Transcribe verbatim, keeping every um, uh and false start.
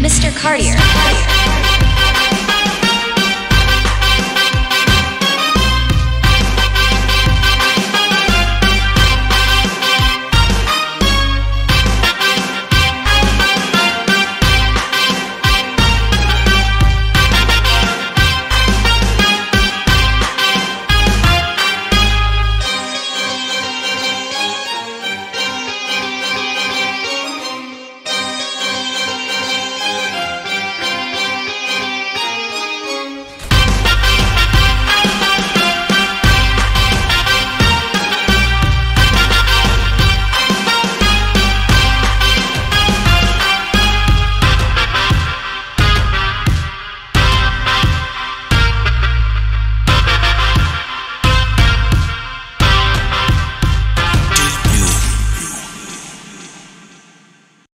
Mister Cartier.